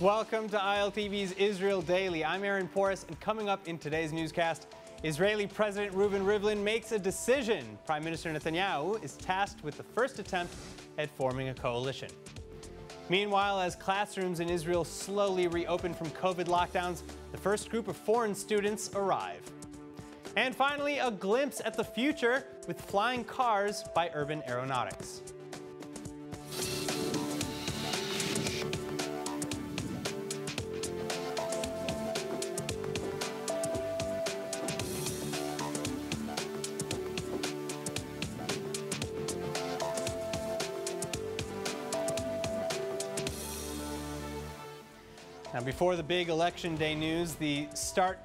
Welcome to ILTV's Israel Daily. I'm Aaron Porras, and coming up in today's newscast, Israeli President Reuven Rivlin makes a decision. Prime Minister Netanyahu is tasked with the first attempt at forming a coalition. Meanwhile, as classrooms in Israel slowly reopen from COVID lockdowns, the first group of foreign students arrive. And finally, a glimpse at the future with flying cars by Urban Aeronautics. Now, before the big election day news, we start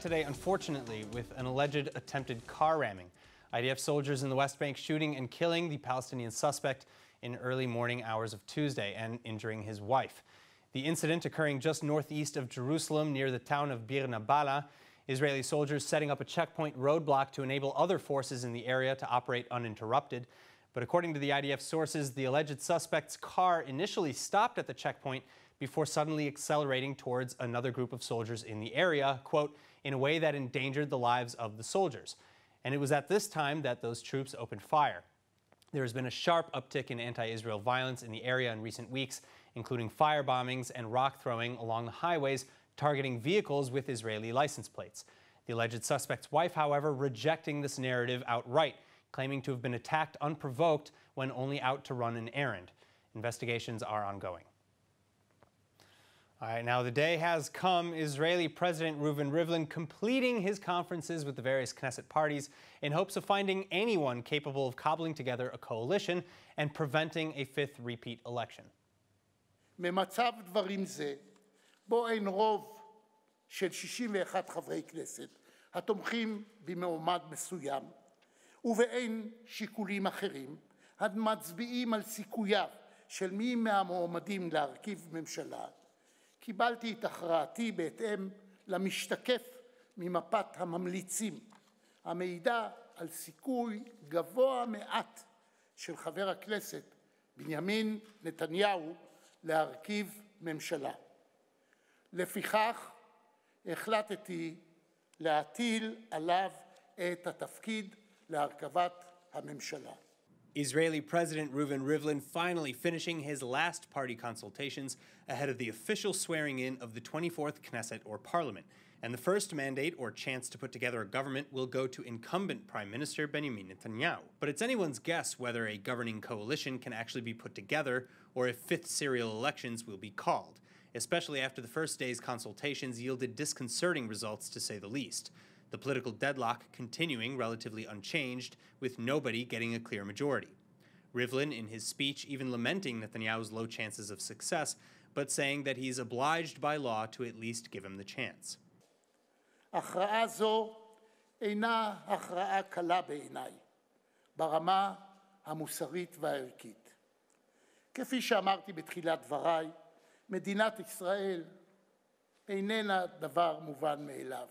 today, unfortunately, with an alleged attempted car ramming. IDF soldiers in the West Bank shooting and killing the Palestinian suspect in early morning hours of Tuesday and injuring his wife. The incident occurring just northeast of Jerusalem near the town of Bir Nabala. Israeli soldiers setting up a checkpoint roadblock to enable other forces in the area to operate uninterrupted. But according to the IDF sources, the alleged suspect's car initially stopped at the checkpoint before suddenly accelerating towards another group of soldiers in the area, quote, in a way that endangered the lives of the soldiers. And it was at this time that those troops opened fire. There has been a sharp uptick in anti-Israel violence in the area in recent weeks, including firebombings and rock throwing along the highways, targeting vehicles with Israeli license plates. The alleged suspect's wife, however, rejecting this narrative outright, claiming to have been attacked unprovoked when only out to run an errand. Investigations are ongoing. All right, now the day has come. Israeli President Reuven Rivlin completing his conferences with the various Knesset parties in hopes of finding anyone capable of cobbling together a coalition and preventing a fifth repeat election. ממצב דברים זה, בו אין רוב של 61 חברי כנסת התומכים במועמד מסוים, ובאין שיקולים אחרים המצביעים על סיכוייו של מי מהמועמדים להרכיב ממשלה. קיבלתי את הכרעתי בהתאם למשתקף ממפת הממליצים, המעידה על סיכוי גבוה מעט של חבר הכנסת בנימין נתניהו להרכיב ממשלה. לפיכך החלטתי להטיל עליו את התפקיד להרכבת הממשלה. Israeli President Reuven Rivlin finally finishing his last party consultations ahead of the official swearing-in of the 24th Knesset or Parliament. And the first mandate or chance to put together a government will go to incumbent Prime Minister Benjamin Netanyahu. But it's anyone's guess whether a governing coalition can actually be put together or if fifth serial elections will be called, especially after the first day's consultations yielded disconcerting results, to say the least. The political deadlock continuing relatively unchanged, with nobody getting a clear majority. Rivlin, in his speech, even lamenting Netanyahu's low chances of success, but saying that he's obliged by law to at least give him the chance. הכרעה זו אינה הכרעה קלה בעיניי, ברמה המוסרית והערכית. כפי שאמרתי בתחילת דבריי, מדינת ישראל איננה דבר מובן מאליו.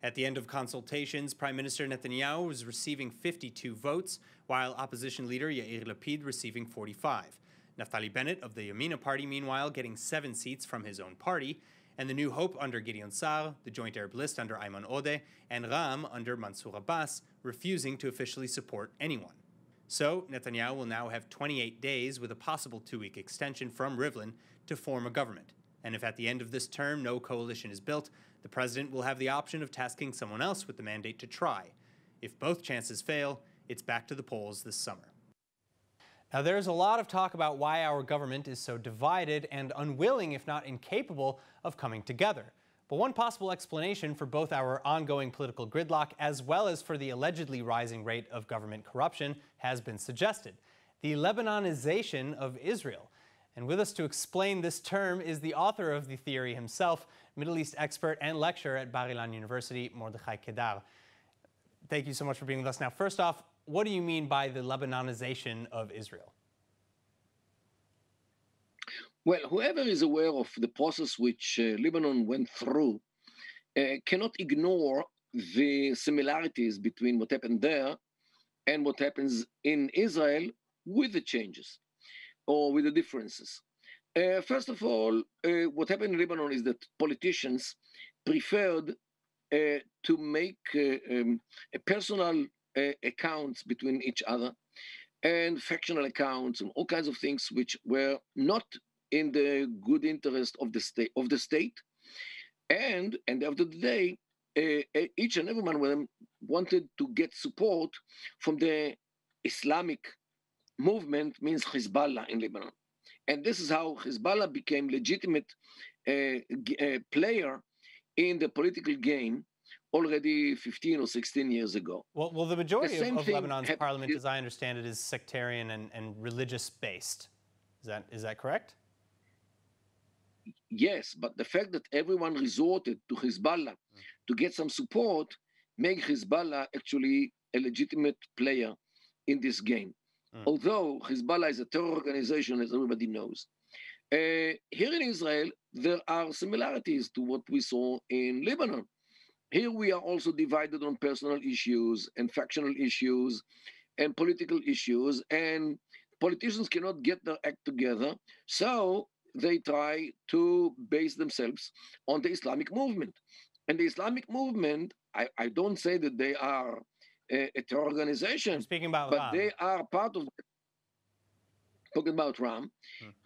At the end of consultations, Prime Minister Netanyahu was receiving 52 votes, while opposition leader Yair Lapid receiving 45. Naftali Bennett of the Yamina party, meanwhile, getting 7 seats from his own party, and the New Hope under Gideon Saar, the Joint Arab List under Ayman Odeh, and Ra'am under Mansour Abbas, refusing to officially support anyone. So Netanyahu will now have 28 days with a possible 2-week extension from Rivlin to form a government. And if at the end of this term no coalition is built, the president will have the option of tasking someone else with the mandate to try. If both chances fail, it's back to the polls this summer. Now, there's a lot of talk about why our government is so divided and unwilling, if not incapable, of coming together. But one possible explanation for both our ongoing political gridlock as well as for the allegedly rising rate of government corruption has been suggested: the Lebanonization of Israel. And with us to explain this term is the author of the theory himself, Middle East expert and lecturer at Bar-Ilan University, Mordechai Kedar. Thank you so much for being with us. Now, first off, what do you mean by the Lebanonization of Israel? Well, whoever is aware of the process which Lebanon went through cannot ignore the similarities between what happened there and what happens in Israel with the changes, or with the differences. First of all, what happened in Lebanon is that politicians preferred to make personal accounts between each other and factional accounts and all kinds of things which were not in the good interest of the state. And after the day, each and every one of them wanted to get support from the Islamic movement, means Hezbollah in Lebanon. And this is how Hezbollah became legitimate player in the political game already 15 or 16 years ago. Well the majority of Lebanon's parliament, as I understand it, is sectarian and religious-based. Is that correct? Yes, but the fact that everyone resorted to Hezbollah to get some support made Hezbollah actually a legitimate player in this game. Although Hezbollah is a terror organization, as everybody knows. Here in Israel, there are similarities to what we saw in Lebanon. Here we are also divided on personal issues and factional issues and political issues, and politicians cannot get their act together, so they try to base themselves on the Islamic movement. And the Islamic movement, I don't say that they are a terror organization, I'm speaking about but Ra'am. They are part of, talking about Ra'am.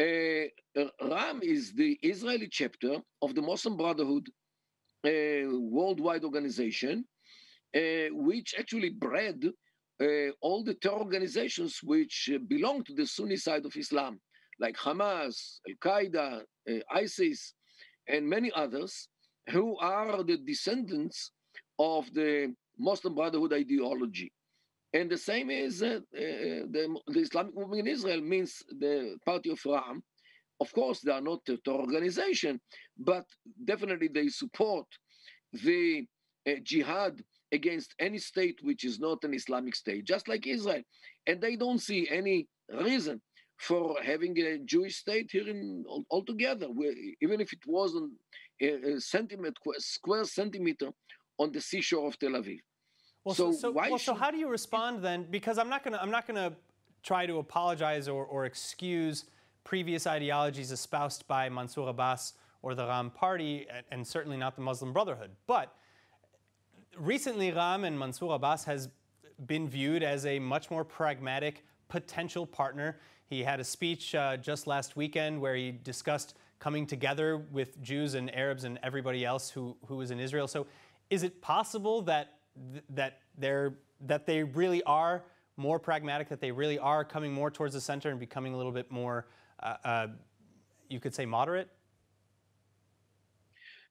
Ra'am is the Israeli chapter of the Muslim Brotherhood, a worldwide organization, which actually bred all the terror organizations which belong to the Sunni side of Islam, like Hamas, Al-Qaeda, ISIS, and many others, who are the descendants of the Muslim Brotherhood ideology. And the same is the Islamic movement in Israel, means the party of Ra'am. Of course, they are not a terror organization, but definitely they support the jihad against any state which is not an Islamic state, just like Israel. And they don't see any reason for having a Jewish state here in, altogether, where, even if it wasn't a square centimeter on the seashore of Tel Aviv. So how do you respond then? Because I'm not gonna try to apologize or excuse previous ideologies espoused by Mansour Abbas or the Ra'am party, and certainly not the Muslim Brotherhood. But recently, Ra'am and Mansour Abbas has been viewed as a much more pragmatic potential partner. He had a speech just last weekend where he discussed coming together with Jews and Arabs and everybody else who is in Israel. So, is it possible that they really are more pragmatic, that they really are coming more towards the center and becoming a little bit more, you could say, moderate?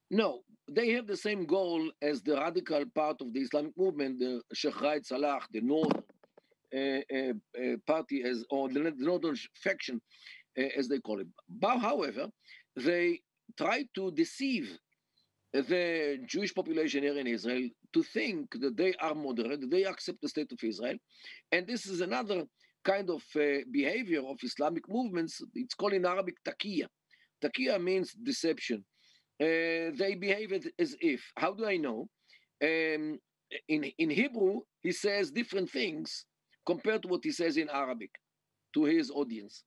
No, they have the same goal as the radical part of the Islamic movement, the Sheikh Raed Salah, the northern party, or the northern faction, as they call it. But, however, they try to deceive the Jewish population here in Israel to think that they are moderate, they accept the state of Israel. And this is another kind of behavior of Islamic movements. It's called in Arabic taqiyya. Taqiyya means deception. They behave as if. How do I know? In Hebrew, he says different things compared to what he says in Arabic to his audience.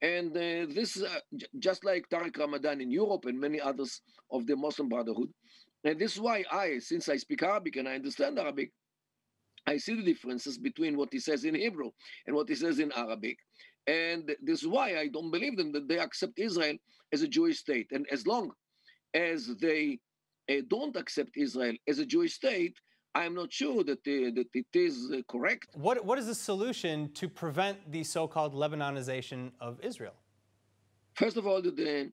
And this is just like Tariq Ramadan in Europe and many others of the Muslim Brotherhood. And this is why since I speak Arabic and I understand Arabic, I see the differences between what he says in Hebrew and what he says in Arabic. And this is why I don't believe them that they accept Israel as a Jewish state. And as long as they don't accept Israel as a Jewish state, I'm not sure that it is correct. What is the solution to prevent the so-called Lebanonization of Israel? First of all, the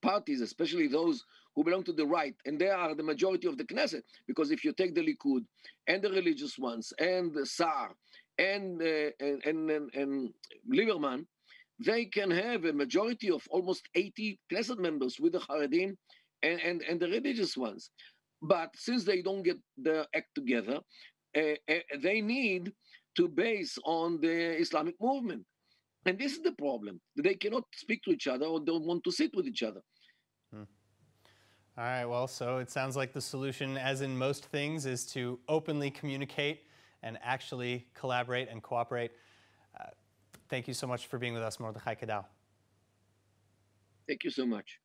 parties, especially those who belong to the right, and they are the majority of the Knesset, because if you take the Likud and the religious ones and the Saar and Lieberman, they can have a majority of almost 80 Knesset members with the Haredim and the religious ones. But since they don't get their act together, they need to base on the Islamic movement. And this is the problem. They cannot speak to each other or don't want to sit with each other. All right, well, so it sounds like the solution, as in most things, is to openly communicate and actually collaborate and cooperate. Thank you so much for being with us, Mordechai Kedar. Thank you so much.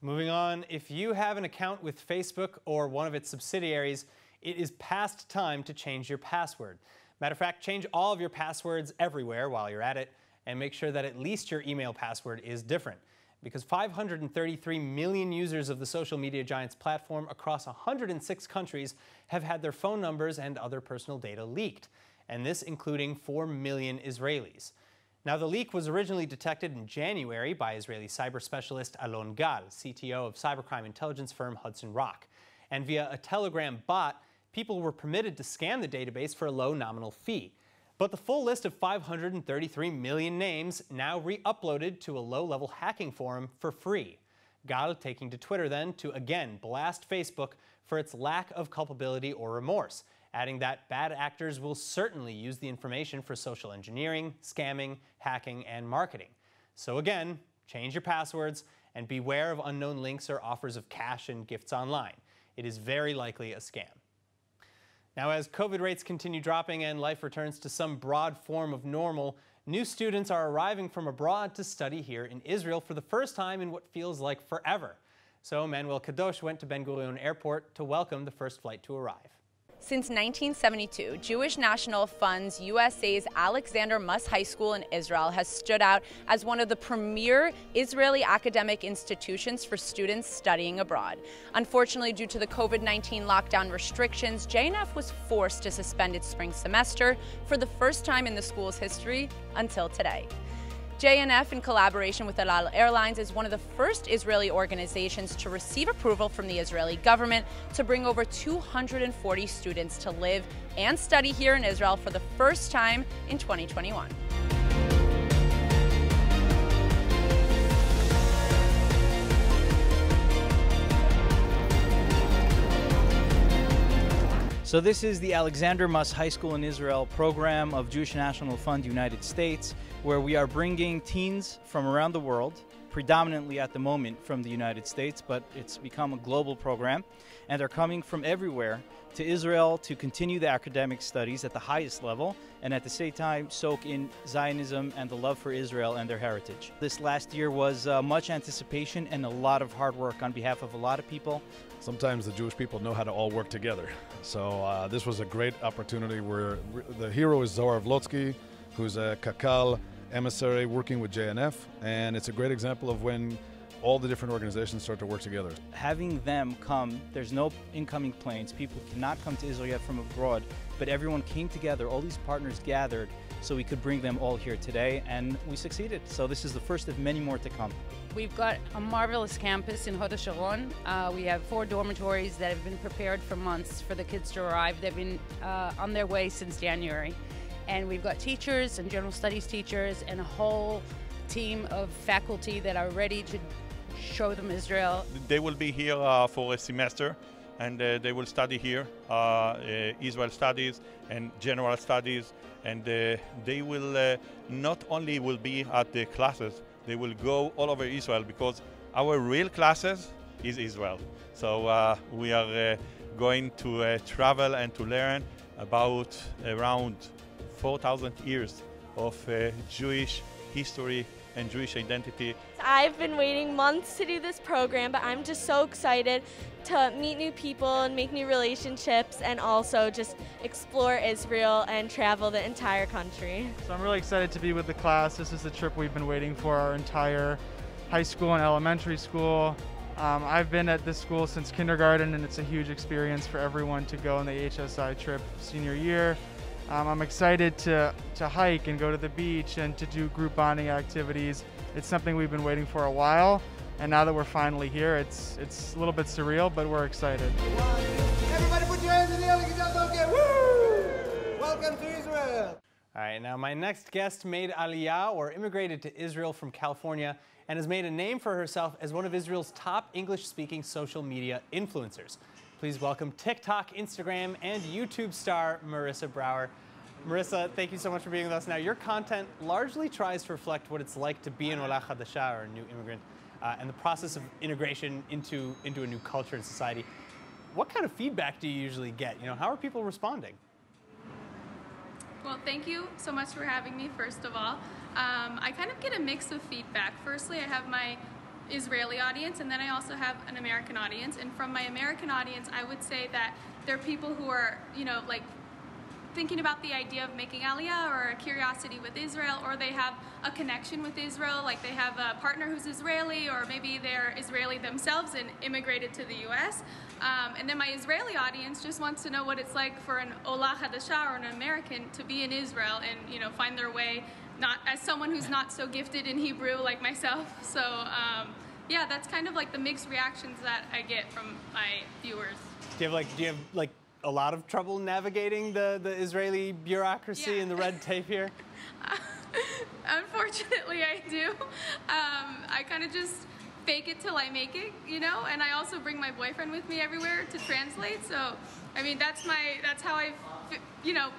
Moving on, if you have an account with Facebook or one of its subsidiaries, it is past time to change your password. Matter of fact, change all of your passwords everywhere while you're at it, and make sure that at least your email password is different. Because 533 million users of the social media giant's platform across 106 countries have had their phone numbers and other personal data leaked, and this including 4 million Israelis. Now, the leak was originally detected in January by Israeli cyber specialist Alon Gal, CTO of cybercrime intelligence firm Hudson Rock. And via a Telegram bot, people were permitted to scan the database for a low nominal fee. But the full list of 533 million names now re-uploaded to a low-level hacking forum for free. Gal taking to Twitter then to again blast Facebook for its lack of culpability or remorse, adding that bad actors will certainly use the information for social engineering, scamming, hacking, and marketing. So again, change your passwords and beware of unknown links or offers of cash and gifts online. It is very likely a scam. Now, as COVID rates continue dropping and life returns to some broad form of normal, new students are arriving from abroad to study here in Israel for the first time in what feels like forever. So Manuel Kadosh went to Ben Gurion Airport to welcome the first flight to arrive. Since 1972, Jewish National Fund's USA's Alexander Muss High School in Israel has stood out as one of the premier Israeli academic institutions for students studying abroad. Unfortunately, due to the COVID-19 lockdown restrictions, JNF was forced to suspend its spring semester for the first time in the school's history until today. JNF, in collaboration with El Al Airlines, is one of the first Israeli organizations to receive approval from the Israeli government to bring over 240 students to live and study here in Israel for the first time in 2021. So this is the Alexander Muss High School in Israel program of Jewish National Fund United States, where we are bringing teens from around the world, predominantly at the moment from the United States, but it's become a global program, and are coming from everywhere to Israel to continue the academic studies at the highest level, and at the same time soak in Zionism and the love for Israel and their heritage. This last year was much anticipation and a lot of hard work on behalf of a lot of people. Sometimes the Jewish people know how to all work together. So this was a great opportunity where the hero is Zohar Vlotsky, who's a Kakal emissary working with JNF, and it's a great example of when all the different organizations start to work together. Having them come, there's no incoming planes, people cannot come to Israel yet from abroad, but everyone came together, all these partners gathered, so we could bring them all here today, and we succeeded. So this is the first of many more to come. We've got a marvelous campus in Hod HaSharon. We have 4 dormitories that have been prepared for months for the kids to arrive. They've been on their way since January. And we've got teachers and general studies teachers and a whole team of faculty that are ready to show them Israel. They will be here for a semester, and they will study here, Israel studies and general studies, and they will not only will be at the classes, they will go all over Israel, because our real classes is Israel. So we are going to travel and to learn about around 4,000 years of Jewish history and Jewish identity. I've been waiting months to do this program, but I'm just so excited to meet new people and make new relationships, and also just explore Israel and travel the entire country. So I'm really excited to be with the class. This is the trip we've been waiting for our entire high school and elementary school. I've been at this school since kindergarten, and it's a huge experience for everyone to go on the HSI trip senior year. I'm excited to hike and go to the beach and to do group bonding activities. It's something we've been waiting for a while, and now that we're finally here, it's a little bit surreal, but we're excited. Everybody put your hands in the air like you just don't get woo! Welcome to Israel! All right, now my next guest made Aliyah, or immigrated to Israel from California, and has made a name for herself as one of Israel's top English-speaking social media influencers. Please welcome TikTok, Instagram, and YouTube star Marissa Brower. Marissa, thank you so much for being with us. Now, your content largely tries to reflect what it's like to be an Ola Chadasha, or a new immigrant, and the process of integration into a new culture and society. What kind of feedback do you usually get? You know, how are people responding? Well, thank you so much for having me, first of all. I kind of get a mix of feedback. Firstly, I have my Israeli audience, and then I also have an American audience. And from my American audience, I would say that there are people who are, you know, like thinking about the idea of making Aliyah, or a curiosity with Israel, or they have a connection with Israel, like they have a partner who's Israeli, or maybe they're Israeli themselves and immigrated to the U.S. And then my Israeli audience just wants to know what it's like for an Ola Hadasha or an American to be in Israel and, you know, find their way, not as someone who's not so gifted in Hebrew like myself. So yeah, that's kind of like the mixed reactions that I get from my viewers. Do you have like a lot of trouble navigating the Israeli bureaucracy and the red tape here? Unfortunately, I do. I kind of just fake it till I make it, you know, and I also bring my boyfriend with me everywhere to translate. So, I mean, that's how I, you know,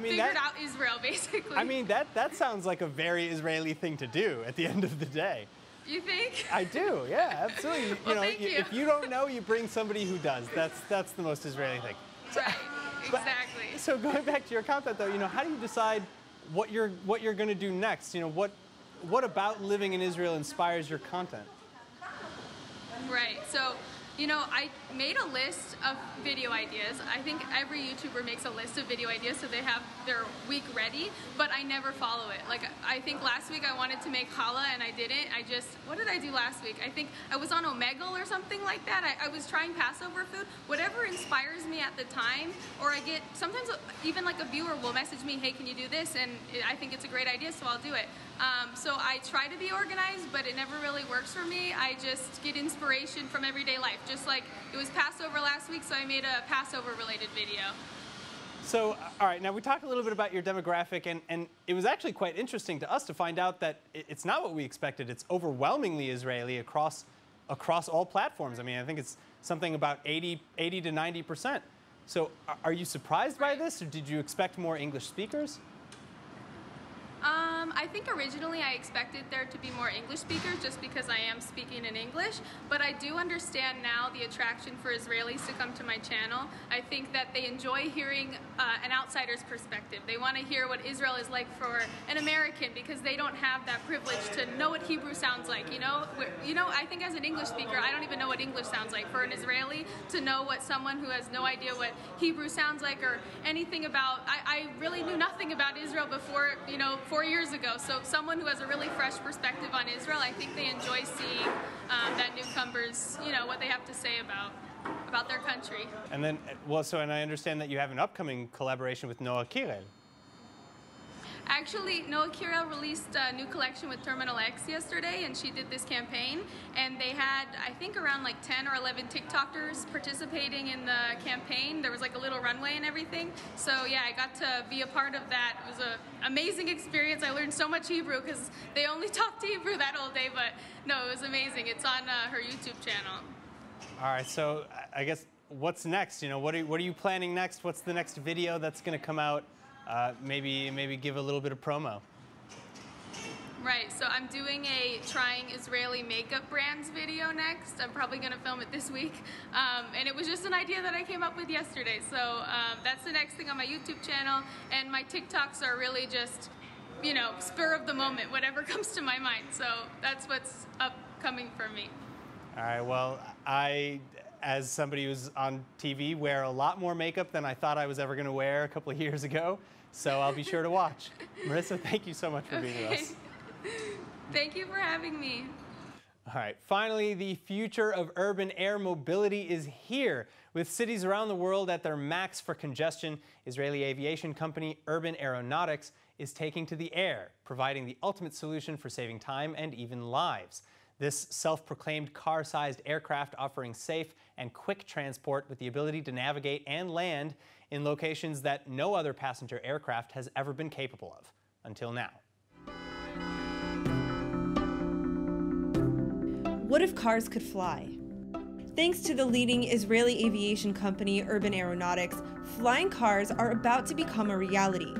figured out Israel, basically. I mean, that sounds like a very Israeli thing to do at the end of the day. You think? I do, yeah, absolutely. You well, know, thank you. If you don't know, you bring somebody who does. That's the most Israeli thing. Right, exactly. But, so going back to your content, though, you know, how do you decide what you're going to do next? You know, what about living in Israel inspires your content? Right. So, you know, I made a list of video ideas. I think every YouTuber makes a list of video ideas so they have their week ready, but I never follow it. Like, I think last week I wanted to make challah and I didn't. I just, what did I do last week? I think I was on Omegle or something like that. I was trying Passover food. Whatever inspires me at the time, or I get, sometimes even like a viewer will message me, hey, can you do this? And I think it's a great idea, so I'll do it. So I try to be organized, but it never really works for me. I just get inspiration from everyday life. Just like it was Passover last week, so I made a Passover-related video. So, all right, now we talked a little bit about your demographic, and it was actually quite interesting to us to find out that it's not what we expected. It's overwhelmingly Israeli across all platforms. I mean, I think it's something about 80 to 90%. So are you surprised by this, or did you expect more English speakers? I think originally I expected there to be more English speakers just because I am speaking in English, but I do understand now the attraction for Israelis to come to my channel. I think that they enjoy hearing an outsider's perspective. They want to hear what Israel is like for an American because they don't have that privilege to know what Hebrew sounds like, you know? I think as an English speaker, I don't even know what English sounds like. For an Israeli to know what someone who has no idea what Hebrew sounds like or anything about, I really knew nothing about Israel before, you know, 4 years ago. So someone who has a really fresh perspective on Israel, I think they enjoy seeing that newcomers, you know, what they have to say about their country. And then, well, so, and I understand that you have an upcoming collaboration with Noa Kirel. Actually, Noa Kirel released a new collection with Terminal X yesterday, and she did this campaign. And they had, I think, around like 10 or 11 TikTokers participating in the campaign. There was like a little runway and everything. So yeah, I got to be a part of that. It was an amazing experience. I learned so much Hebrew because they only talked Hebrew that whole day. But no, it was amazing. It's on her YouTube channel. All right. So I guess what's next? You know, what are you planning next? What's the next video that's going to come out? Maybe give a little bit of promo. Right, so I'm doing a trying Israeli makeup brands video next. I'm probably going to film it this week. And it was just an idea that I came up with yesterday. So that's the next thing on my YouTube channel. And my TikToks are really just, you know, spur of the moment, whatever comes to my mind. So that's what's upcoming for me. All right, well, as somebody who's on TV, wear a lot more makeup than I thought I was ever going to wear a couple of years ago. So I'll be sure to watch. Marissa, thank you so much for being with us. Thank you for having me. All right. Finally, the future of urban air mobility is here. With cities around the world at their max for congestion, Israeli aviation company Urban Aeronautics is taking to the air, providing the ultimate solution for saving time and even lives. This self-proclaimed car-sized aircraft offering safe and quick transport with the ability to navigate and land in locations that no other passenger aircraft has ever been capable of, until now. What if cars could fly? Thanks to the leading Israeli aviation company Urban Aeronautics, flying cars are about to become a reality.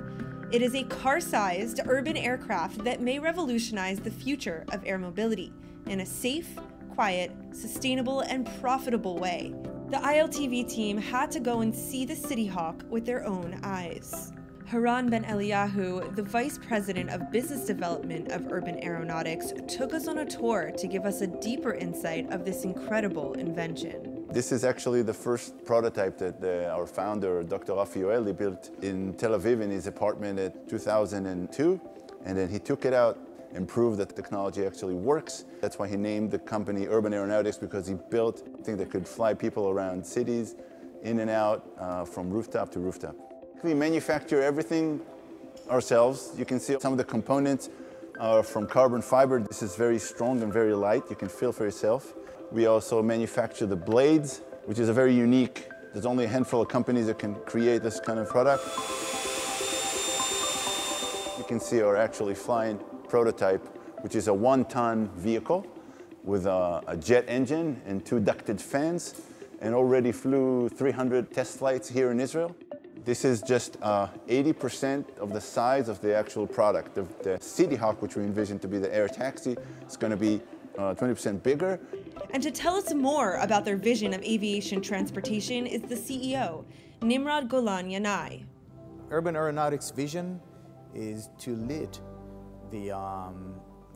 It is a car-sized urban aircraft that may revolutionize the future of air mobility in a safe, quiet, sustainable, and profitable way. The ILTV team had to go and see the City Hawk with their own eyes. Haran Ben Eliyahu, the Vice President of Business Development of Urban Aeronautics, took us on a tour to give us a deeper insight of this incredible invention. This is actually the first prototype that our founder, Dr. Raffaelli, built in Tel Aviv in his apartment in 2002, and then he took it out and proved that the technology actually works. That's why he named the company Urban Aeronautics, because he built something that could fly people around cities, in and out, from rooftop to rooftop. We manufacture everything ourselves. You can see some of the components are from carbon fiber. This is very strong and very light. You can feel for yourself. We also manufacture the blades, which is a very unique. There's only a handful of companies that can create this kind of product. You can see our actually flying prototype, which is a 1-ton vehicle with a jet engine and 2 ducted fans, and already flew 300 test flights here in Israel. This is just 80% of the size of the actual product. The City Hawk, which we envision to be the air taxi, is going to be 20% bigger. And to tell us more about their vision of aviation transportation is the CEO, Nimrod Golan Yanai. Urban Aeronautics' vision is to lead the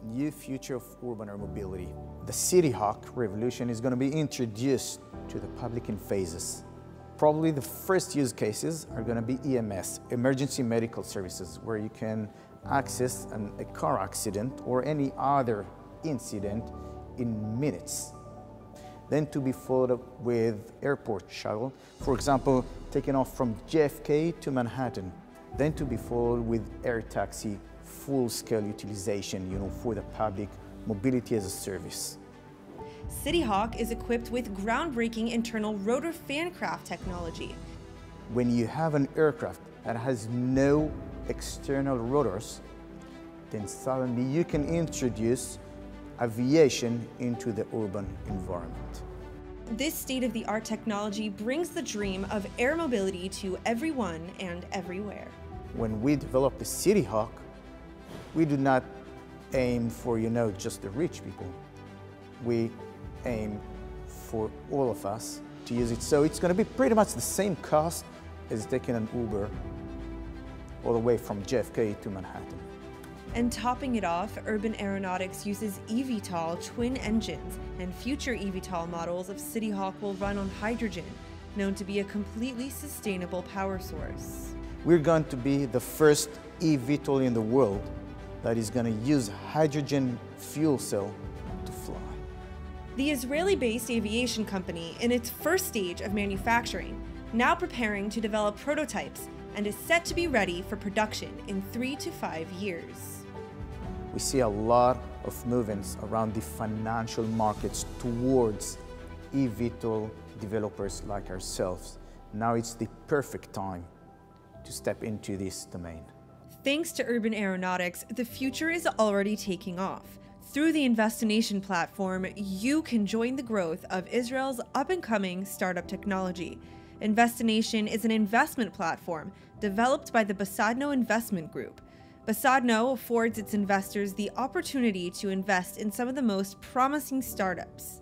new future of urban air mobility. The City Hawk revolution is going to be introduced to the public in phases. Probably the first use cases are going to be EMS, emergency medical services, where you can access a car accident or any other incident in minutes. Then to be followed up with airport shuttle, for example, taking off from JFK to Manhattan. Then to be followed with air taxi, full-scale utilization, for the public, mobility as a service. City Hawk is equipped with groundbreaking internal rotor fancraft technology. When you have an aircraft that has no external rotors, then suddenly you can introduce aviation into the urban environment. This state-of-the-art technology brings the dream of air mobility to everyone and everywhere. When we develop the City Hawk, we do not aim for, just the rich people. We aim for all of us to use it. So it's going to be pretty much the same cost as taking an Uber all the way from JFK to Manhattan. And topping it off, Urban Aeronautics uses eVTOL twin engines, and future eVTOL models of City Hawk will run on hydrogen, known to be a completely sustainable power source. We're going to be the first eVTOL in the world that is going to use hydrogen fuel cell to fly. The Israeli-based aviation company, in its first stage of manufacturing, now preparing to develop prototypes and is set to be ready for production in 3 to 5 years. We see a lot of movements around the financial markets towards eVTOL developers like ourselves. Now it's the perfect time to step into this domain. Thanks to Urban Aeronautics, the future is already taking off. Through the Investination platform, you can join the growth of Israel's up-and-coming startup technology. Investination is an investment platform developed by the Basadno Investment Group. Basadno affords its investors the opportunity to invest in some of the most promising startups.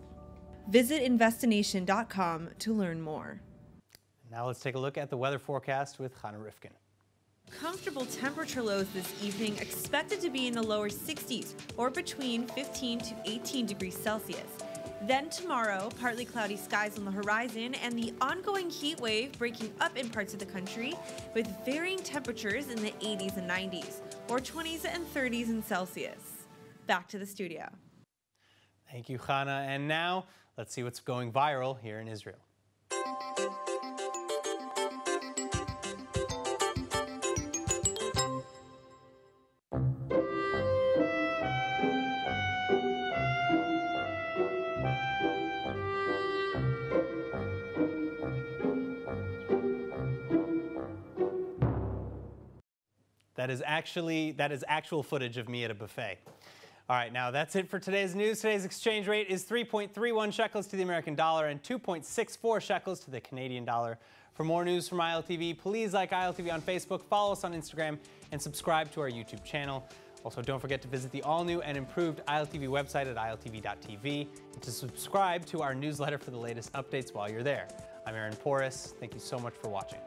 Visit investination.com to learn more. Now let's take a look at the weather forecast with Hannah Rifkin. Comfortable temperature lows this evening expected to be in the lower 60s or between 15 to 18 degrees Celsius. Then tomorrow, partly cloudy skies on the horizon and the ongoing heat wave breaking up in parts of the country with varying temperatures in the 80s and 90s or 20s and 30s in Celsius. Back to the studio. Thank you, Hannah. And now let's see what's going viral here in Israel. That is actual footage of me at a buffet. All right, now that's it for today's news. Today's exchange rate is 3.31 shekels to the American dollar and 2.64 shekels to the Canadian dollar. For more news from ILTV, please like ILTV on Facebook, follow us on Instagram, and subscribe to our YouTube channel. Also, don't forget to visit the all-new and improved ILTV website at iltv.tv and to subscribe to our newsletter for the latest updates while you're there. I'm Aaron Porras. Thank you so much for watching.